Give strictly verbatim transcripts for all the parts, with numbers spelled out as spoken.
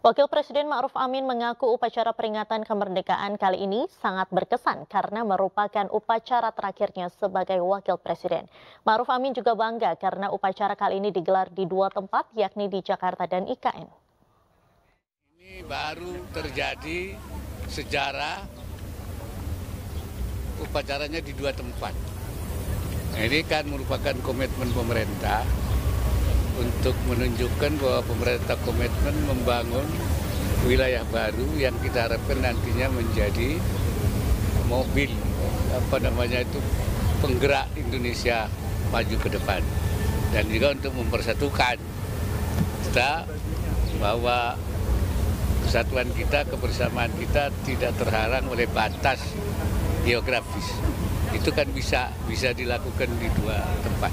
Wakil Presiden Ma'ruf Amin mengaku upacara peringatan kemerdekaan kali ini sangat berkesan karena merupakan upacara terakhirnya sebagai Wakil Presiden. Ma'ruf Amin juga bangga karena upacara kali ini digelar di dua tempat, yakni di Jakarta dan I K N. Ini baru terjadi sejarah upacaranya di dua tempat. Nah, ini kan merupakan komitmen pemerintah untuk menunjukkan bahwa pemerintah komitmen membangun wilayah baru yang kita harapkan nantinya menjadi mobil apa namanya itu penggerak Indonesia maju ke depan, dan juga untuk mempersatukan kita bahwa kesatuan kita, kebersamaan kita tidak terhalang oleh batas geografis. Itu kan bisa bisa dilakukan di dua tempat.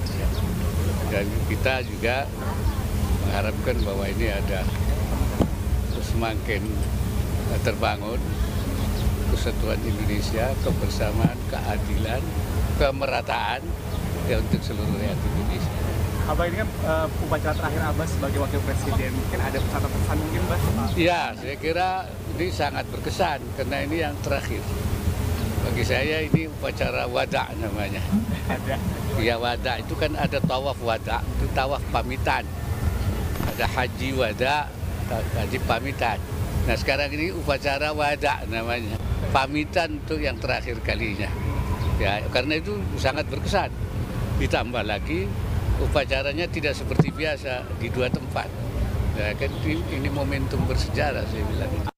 Dan kita juga mengharapkan bahwa ini ada semakin terbangun kesatuan Indonesia, kebersamaan, keadilan, kemerataan ya untuk seluruh rakyat Indonesia. Abah, ini kan uh, upacara terakhir Abah sebagai Wakil Presiden, mungkin ada pesan-pesan mungkin, Bah? Ya, saya kira ini sangat berkesan karena ini yang terakhir. Bagi saya ini upacara wada namanya. Ada. Ya, wada itu kan ada tawaf wada, itu tawaf pamitan. Ada haji wada, haji pamitan. Nah, sekarang ini upacara wada namanya. Pamitan untuk yang terakhir kalinya. Ya, karena itu sangat berkesan. Ditambah lagi upacaranya tidak seperti biasa di dua tempat. Ya, kan ini momentum bersejarah saya bilang.